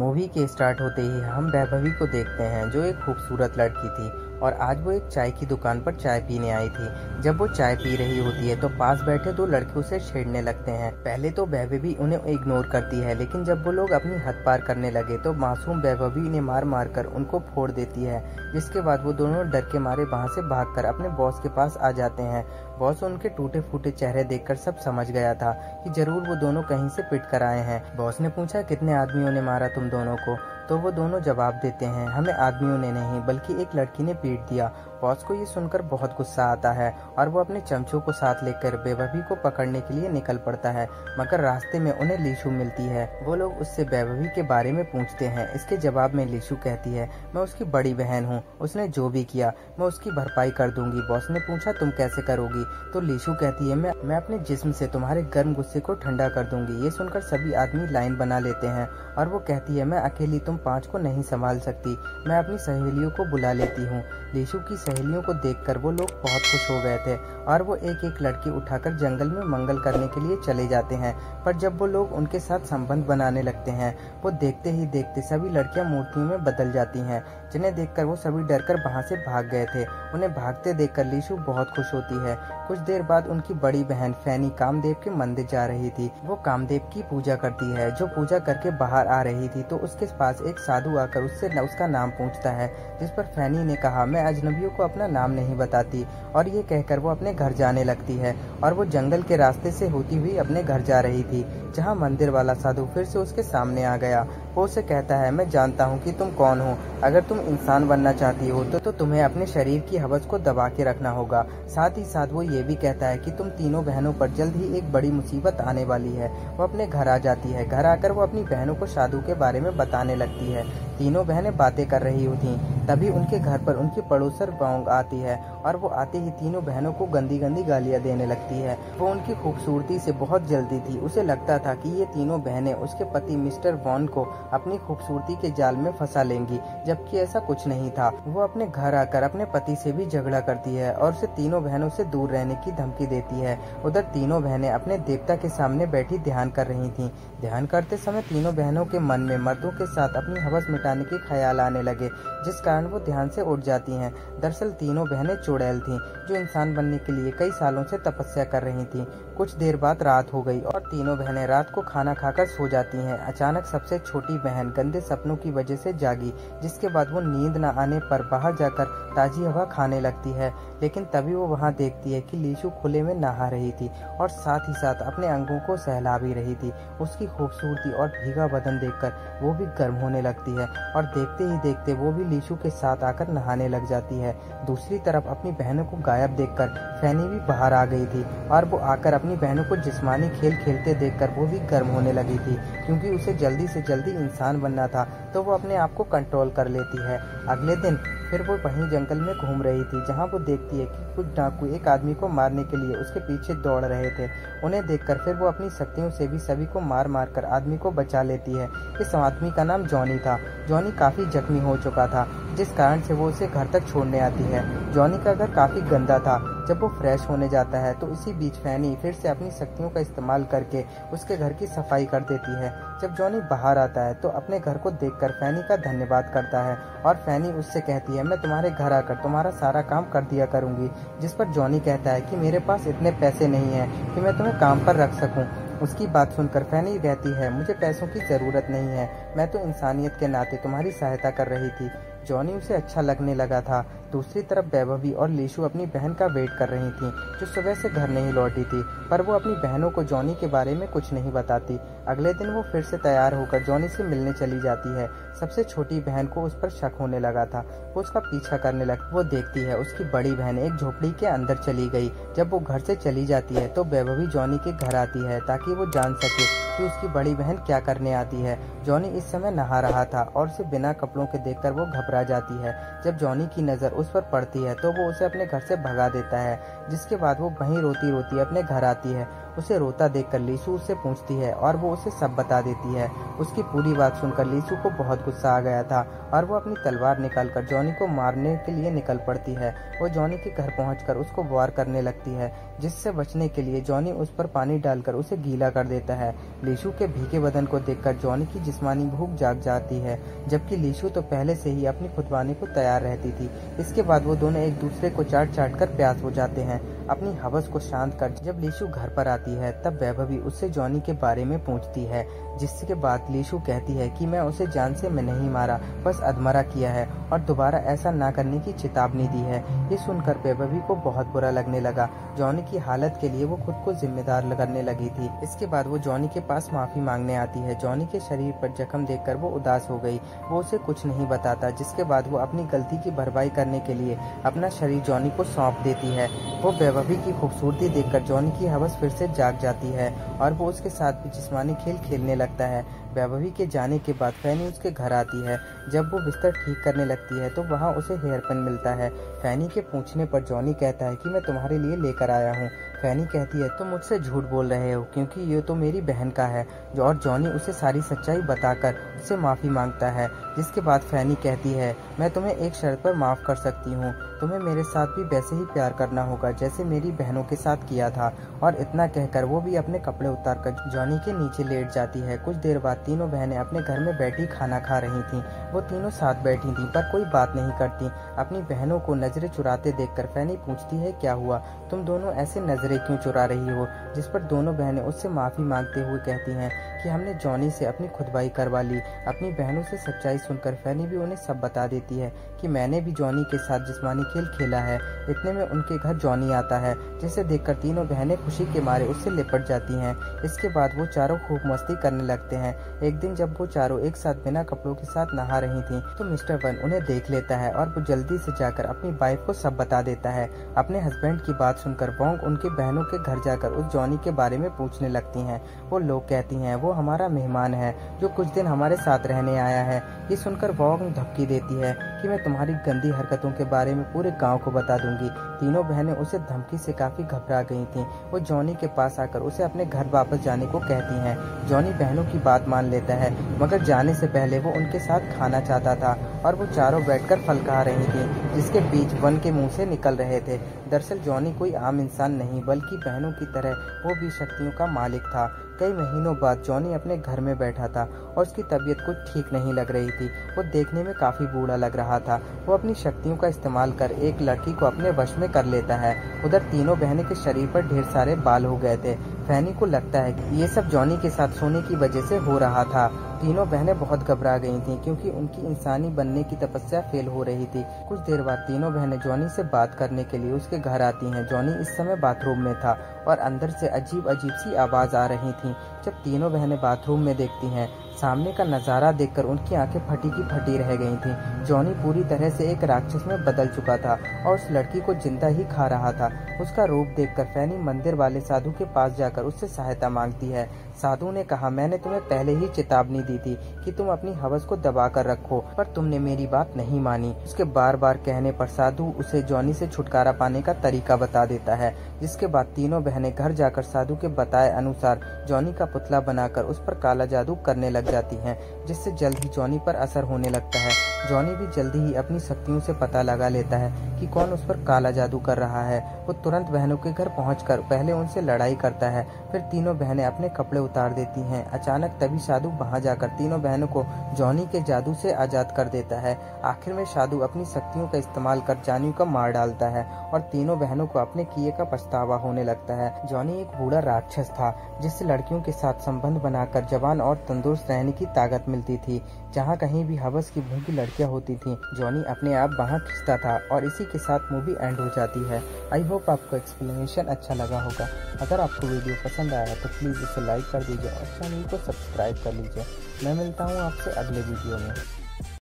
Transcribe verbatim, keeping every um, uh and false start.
Movie के start होते ही हम वैभवी को देखते हैं जो एक खूबसूरत लड़की थी और आज वो एक चाय की दुकान पर चाय पीने आई थी। जब वो चाय पी रही होती है तो पास बैठे दो लड़के उसे छेड़ने लगते हैं। पहले तो वैभवी उन्हें इग्नोर करती है, लेकिन जब वो लोग अपनी हद पार करने लगे तो मासूम वैभवी ने मार मार कर उनको फोड़ देती है, जिसके बाद वो दोनों डर के मारे वहाँ से भागकर अपने बॉस के पास आ जाते हैं। बॉस उनके टूटे फूटे चेहरे देखकर सब समझ गया था कि जरूर वो दोनों कहीं से पिट कर आए हैं। बॉस ने पूछा, कितने आदमियों ने मारा तुम दोनों को? तो वो दोनों जवाब देते हैं, हमें आदमियों ने नहीं बल्कि एक लड़की ने पीट दिया। बॉस को ये सुनकर बहुत गुस्सा आता है और वो अपने चमचों को साथ लेकर वैभवी को पकड़ने के लिए निकल पड़ता है, मगर रास्ते में उन्हें लीशू मिलती है। वो लोग उससे वैभवी के बारे में पूछते हैं। इसके जवाब में लीशू कहती है, मैं उसकी बड़ी बहन हूँ, उसने जो भी किया मैं उसकी भरपाई कर दूंगी। बॉस ने पूछा, तुम कैसे करोगी? तो लीशू कहती है, मैं मैं अपने जिस्म से तुम्हारे गर्म गुस्से को ठंडा कर दूंगी। ये सुनकर सभी आदमी लाइन बना लेते हैं और वो कहती है, मैं अकेली तुम पाँच को नहीं संभाल सकती, मैं अपनी सहेलियों को बुला लेती हूँ। लीशू की सहेलियों को देखकर वो लोग बहुत खुश हो गए थे और वो एक एक लड़की उठाकर जंगल में मंगल करने के लिए चले जाते हैं। पर जब वो लोग उनके साथ संबंध बनाने लगते हैं, वो देखते ही देखते सभी लड़कियां मूर्तियों में बदल जाती हैं, जिन्हें देखकर वो सभी डरकर वहां से भाग गए थे। उन्हें भागते देखकर लीशू बहुत खुश होती है। कुछ देर बाद उनकी बड़ी बहन फैनी कामदेव के मंदिर जा रही थी। वो कामदेव की पूजा करती है। जो पूजा करके बाहर आ रही थी तो उसके पास एक साधु आकर उससे उसका नाम पूछता है, जिस पर फैनी ने कहा, मैं अजनबियों को अपना नाम नहीं बताती। और ये कहकर वो अपने घर जाने लगती है और वो जंगल के रास्ते से होती हुई अपने घर जा रही थी, जहाँ मंदिर वाला साधु फिर से उसके सामने आ गया। वो उसे कहता है, मैं जानता हूँ कि तुम कौन हो। अगर तुम इंसान बनना चाहती हो तो, तो तुम्हें अपने शरीर की हवस को दबा के रखना होगा। साथ ही साथ वो ये भी कहता है कि तुम तीनों बहनों पर जल्द ही एक बड़ी मुसीबत आने वाली है। वो अपने घर आ जाती है। घर आकर वो अपनी बहनों को साधु के बारे में बताने लगती है। तीनों बहनें बातें कर रही होती, तभी उनके घर पर उनकी पड़ोसर बॉन्ग आती है और वो आते ही तीनों बहनों को गंदी गंदी गालियाँ देने लगती है। वो उनकी खूबसूरती से बहुत जलती थी। उसे लगता था कि ये तीनों बहनें उसके पति मिस्टर वन को अपनी खूबसूरती के जाल में फंसा लेंगी, जबकि ऐसा कुछ नहीं था। वो अपने घर आकर अपने पति से भी झगड़ा करती है और उसे तीनों बहनों से दूर रहने की धमकी देती है। उधर तीनों बहनें अपने देवता के सामने बैठी ध्यान कर रही थीं। ध्यान करते समय तीनों बहनों के मन में मर्दों के साथ अपनी हवस मिटाने के ख्याल आने लगे, जिस कारण वो ध्यान से उठ जाती हैं। दरअसल तीनों बहनें चुड़ैल थीं, जो इंसान बनने के लिए कई सालों से तपस्या कर रही थीं। कुछ देर बाद रात हो गई और तीनों बहनें रात को खाना खाकर सो जाती हैं। अचानक सबसे छोटी बहन गंदे सपनों की वजह से जागी, जिसके बाद वो नींद न आने पर बाहर जाकर ताजी हवा खाने लगती है। लेकिन तभी वो वहाँ देखती है कि लीशू खुले में नहा रही थी और साथ ही साथ अपने अंगों को सहला भी रही थी। उसकी खूबसूरती और भीगा बदन देखकर वो भी गर्म होने लगती है और देखते ही देखते वो भी लीशू के साथ आकर नहाने लग जाती है। दूसरी तरफ अपनी बहनों को गायब देखकर फैनी भी बाहर आ गई थी और वो आकर अपनी बहनों को जिस्मानी खेल खेलते देखकर वो भी गर्म होने लगी थी, क्योंकि उसे जल्दी से जल्दी इंसान बनना था। तो वो अपने आप को कंट्रोल कर लेती है। अगले दिन फिर वो वहीं जंगल में घूम रही थी, जहां वो देखती है कि कुछ डाकू एक आदमी को मारने के लिए उसके पीछे दौड़ रहे थे। उन्हें देखकर फिर वो अपनी शक्तियों से भी सभी को मार मार कर आदमी को बचा लेती है। इस आदमी का नाम जॉनी था। जॉनी काफ़ी जख्मी हो चुका था, जिस कारण से वो उसे घर तक छोड़ने आती है। जॉनी का घर काफ़ी गंदा था। जब वो फ्रेश होने जाता है तो इसी बीच फैनी फिर से अपनी शक्तियों का इस्तेमाल करके उसके घर की सफाई कर देती है। जब जॉनी बाहर आता है तो अपने घर को देखकर फैनी का धन्यवाद करता है और फैनी उससे कहती है, मैं तुम्हारे घर आकर तुम्हारा सारा काम कर दिया करूँगी। जिस पर जॉनी कहता है कि मेरे पास इतने पैसे नहीं हैं कि मैं तुम्हें काम पर रख सकूँ। उसकी बात सुनकर फैनी कहती है, मुझे पैसों की ज़रूरत नहीं है, मैं तो इंसानियत के नाते तुम्हारी सहायता कर रही थी। जॉनी उसे अच्छा लगने लगा था। दूसरी तरफ वैभवी और लीशू अपनी बहन का वेट कर रही थीं, जो सुबह से घर नहीं लौटी थी, पर वो अपनी बहनों को जॉनी के बारे में कुछ नहीं बताती। अगले दिन वो फिर से तैयार होकर जॉनी से मिलने चली जाती है। सबसे छोटी बहन को उस पर शक होने लगा था, वो उसका पीछा करने लगा। वो देखती है उसकी बड़ी बहन एक झोपड़ी के अंदर चली गई। जब वो घर से चली जाती है तो वैभवी जॉनी के घर आती है ताकि वो जान सके कि उसकी बड़ी बहन क्या करने आती है। जॉनी इस समय नहा रहा था और उसे बिना कपड़ों के देखकर वो घबरा जाती है। जब जॉनी की नज़र उस पर पड़ती है तो वो उसे अपने घर से भगा देता है, जिसके बाद वो वहीं रोती रोती अपने घर आती है उसे रोता देखकर लीशू उससे पूछती है और वो उसे सब बता देती है। उसकी पूरी बात सुनकर लीशू को बहुत गुस्सा आ गया था और वो अपनी तलवार निकालकर जॉनी को मारने के लिए निकल पड़ती है। वो जॉनी के घर पहुंचकर उसको वार करने लगती है, जिससे बचने के लिए जॉनी उस पर पानी डालकर उसे गीला कर देता है। लीशू के भीगे बदन को देखकर जॉनी की जिस्मानी भूख जाग जाती है, जबकि लीशू तो पहले से ही अपनी खुदवाने को तैयार रहती थी। इसके बाद वो दोनों एक दूसरे को चाट चाट कर प्यास हो जाते हैं। अपनी हवस को शांत कर जब लीशू घर पर आती है, तब वैभवी उससे जॉनी के बारे में पूछती है, जिसके बाद लीशू कहती है कि मैं उसे जान से मैं नहीं मारा, बस अधमरा किया है और दोबारा ऐसा ना करने की चेतावनी दी है। ये सुनकर वैभवी को बहुत बुरा लगने लगा। जॉनी की हालत के लिए वो खुद को जिम्मेदार करने लगी थी। इसके बाद वो जॉनी के पास माफी मांगने आती है। जॉनी के शरीर पर जख्म देखकर वो उदास हो गई। वो उसे कुछ नहीं बताता, जिसके बाद वो अपनी गलती की भरपाई करने के लिए अपना शरीर जॉनी को सौंप देती है। वो वैभवी की खूबसूरती देखकर जॉनी की हवस फिर से जाग जाती है और वो उसके साथ भी जिस्मानी खेल खेलने लगता है। वैभवी के जाने के बाद फैनी उसके घर आती है। जब वो बिस्तर ठीक करने लगती है तो वहाँ उसे हेयरपिन मिलता है। फैनी के पूछने पर जॉनी कहता है कि मैं तुम्हारे लिए लेकर आया हूँ। फैनी कहती है तुम मुझसे झूठ बोल रहे हो, क्योंकि ये तो मेरी बहन का है। और जॉनी उसे सारी सच्चाई बताकर उससे माफ़ी मांगता है। जिसके बाद फैनी कहती है मैं तुम्हें एक शर्त पर माफ़ कर सकती हूँ, तुम्हें मेरे साथ भी वैसे ही प्यार करना होगा जैसे मेरी बहनों के साथ किया था। और इतना कहकर वो भी अपने कपड़े उतारकर जॉनी के नीचे लेट जाती है। कुछ देर बाद तीनों बहनें अपने घर में बैठी खाना खा रही थीं। वो तीनों साथ बैठी थीं पर कोई बात नहीं करती। अपनी बहनों को नजरें चुराते देखकर फैनी पूछती है क्या हुआ, तुम दोनों ऐसे नजरें क्यों चुरा रही हो। जिस पर दोनों बहनें उससे माफ़ी मांगते हुए कहती हैं कि हमने जॉनी से अपनी खुदवाई करवा ली। अपनी बहनों से सच्चाई सुनकर फैनी भी उन्हें सब बता देती है कि मैंने भी जॉनी के साथ जिस्मानी खेल खेला है। इतने में उनके घर जॉनी आता है, जिसे देखकर तीनों बहनें खुशी के मारे उससे लिपट जाती हैं। इसके बाद वो चारों खूब मस्ती करने लगते हैं। एक दिन जब वो चारों एक साथ बिना कपड़ों के साथ नहा रही थीं, तो मिस्टर वन उन्हें देख लेता है और वो जल्दी से जाकर अपनी वाइफ को सब बता देता है। अपने हस्बैंड की बात सुनकर बॉन्ग उनकी बहनों के घर जाकर उस जॉनी के बारे में पूछने लगती हैं। वो लोग कहती हैं वो हमारा मेहमान है जो कुछ दिन हमारे साथ रहने आया है। ये सुनकर बॉन्ग धमकी देती है कि मैं तुम्हारी गंदी हरकतों के बारे में पूरे गांव को बता दूंगी। तीनों बहनें उसे धमकी से काफ़ी घबरा गई थीं। वो जॉनी के पास आकर उसे अपने घर वापस जाने को कहती हैं। जॉनी बहनों की बात मान लेता है, मगर जाने से पहले वो उनके साथ खाना चाहता था और वो चारों बैठकर फल खा रही थीं, जिसके बीच वन के मुंह से निकल रहे थे। दरअसल जॉनी कोई आम इंसान नहीं, बल्कि बहनों की तरह वो भी शक्तियों का मालिक था। कई महीनों बाद जॉनी अपने घर में बैठा था और उसकी तबीयत कुछ ठीक नहीं लग रही थी। वो देखने में काफ़ी बूढ़ा लग रहा था। वो अपनी शक्तियों का इस्तेमाल कर एक लड़की को अपने वश में कर लेता है। उधर तीनों बहनों के शरीर पर ढेर सारे बाल हो गए थे। फैनी को लगता है कि ये सब जॉनी के साथ सोने की वजह से हो रहा था। तीनों बहनें बहुत घबरा गई थीं, क्योंकि उनकी इंसानी बनने की तपस्या फेल हो रही थी। कुछ देर बाद तीनों बहनें जॉनी से बात करने के लिए उसके घर आती हैं। जॉनी इस समय बाथरूम में था और अंदर से अजीब अजीब सी आवाज़ आ रही थी। जब तीनों बहनें बाथरूम में देखती हैं, सामने का नज़ारा देखकर उनकी आंखें फटी की फटी रह गई थीं। जॉनी पूरी तरह से एक राक्षस में बदल चुका था और उस लड़की को जिंदा ही खा रहा था। उसका रूप देखकर फैनी मंदिर वाले साधु के पास जाकर उससे सहायता मांगती है। साधु ने कहा मैंने तुम्हें पहले ही चेतावनी दी थी कि तुम अपनी हवस को दबा कर रखो, पर तुमने मेरी बात नहीं मानी। उसके बार बार कहने पर साधु उसे जॉनी से छुटकारा पाने का तरीका बता देता है। जिसके बाद तीनों बहनें घर जाकर साधु के बताए अनुसार जॉनी का पुतला बनाकर उस पर काला जादू करने लग जाती हैं, जिससे जल्द ही जॉनी पर असर होने लगता है। जॉनी भी जल्दी ही अपनी शक्तियों से पता लगा लेता है कि कौन उस पर काला जादू कर रहा है। वो तुरंत बहनों के घर पहुंचकर पहले उनसे लड़ाई करता है, फिर तीनों बहनें अपने कपड़े उतार देती हैं। अचानक तभी साधु वहां जाकर तीनों बहनों को जॉनी के जादू से आज़ाद कर देता है। आखिर में साधु अपनी शक्तियों का इस्तेमाल कर जॉनी का मार डालता है और तीनों बहनों को अपने किए का पछतावा होने लगता है। जॉनी एक बूढ़ा राक्षस था, जिससे लड़कियों के साथ संबंध बनाकर जवान और तंदुरुस्त रहने की ताकत मिलती थी। जहाँ कहीं भी हवस की भूखी लड़कियाँ होती थीं, जॉनी अपने आप वहाँ खींचता था। और इसी के साथ मूवी एंड हो जाती है। आई होप आपको एक्सप्लेनेशन अच्छा लगा होगा। अगर आपको वीडियो पसंद आया तो प्लीज़ इसे लाइक कर दीजिए और चैनल को सब्सक्राइब कर लीजिए। मैं मिलता हूँ आपसे अगले वीडियो में।